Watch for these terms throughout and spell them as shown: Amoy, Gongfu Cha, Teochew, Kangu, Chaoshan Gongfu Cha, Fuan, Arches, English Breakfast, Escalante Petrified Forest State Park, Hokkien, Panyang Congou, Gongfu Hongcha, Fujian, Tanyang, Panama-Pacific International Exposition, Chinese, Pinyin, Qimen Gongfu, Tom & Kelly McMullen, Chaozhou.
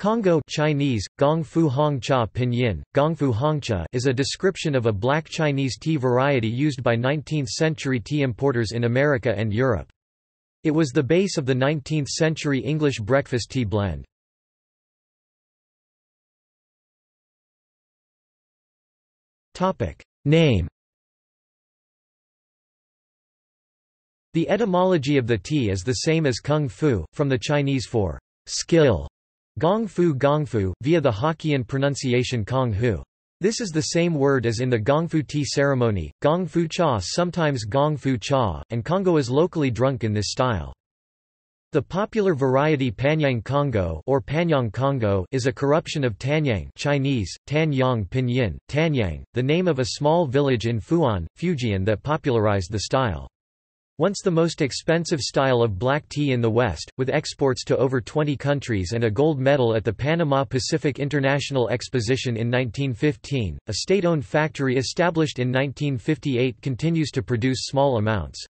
Congo Chinese, Gongfu Hongcha Pinyin, Gongfu Hongcha is a description of a black Chinese tea variety used by 19th-century tea importers in America and Europe. It was the base of the 19th-century English breakfast tea blend. Name. The etymology of the tea is the same as Kung Fu, from the Chinese for skill. Gongfu Gongfu, via the Hokkien pronunciation Kong Hu. This is the same word as in the Gongfu tea ceremony, Gongfu Cha, sometimes Gongfu Cha, and Congo is locally drunk in this style. The popular variety Panyang Congou or Panyang Congou is a corruption of Tanyang Chinese, Tanyang Pinyin, Tanyang, the name of a small village in Fuan, Fujian that popularized the style. Once the most expensive style of black tea in the West, with exports to over 20 countries and a gold medal at the Panama-Pacific International Exposition in 1915, a state-owned factory established in 1958 continues to produce small amounts.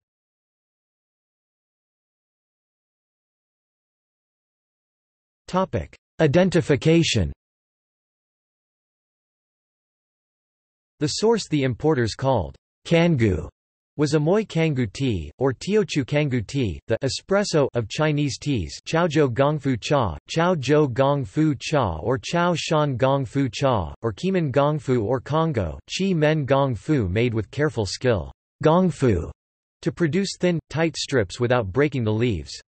Identification. The source the importers called Kangu was Amoy Kangu tea, or Teochew Kangu tea, the espresso of Chinese teas, Chaozhou Gongfu Cha, Chaozhou Gongfu Cha, or Chaoshan Gongfu Cha, or Qimen Gongfu or Congo, Qimen Gongfu, made with careful skill, Gongfu, to produce thin, tight strips without breaking the leaves.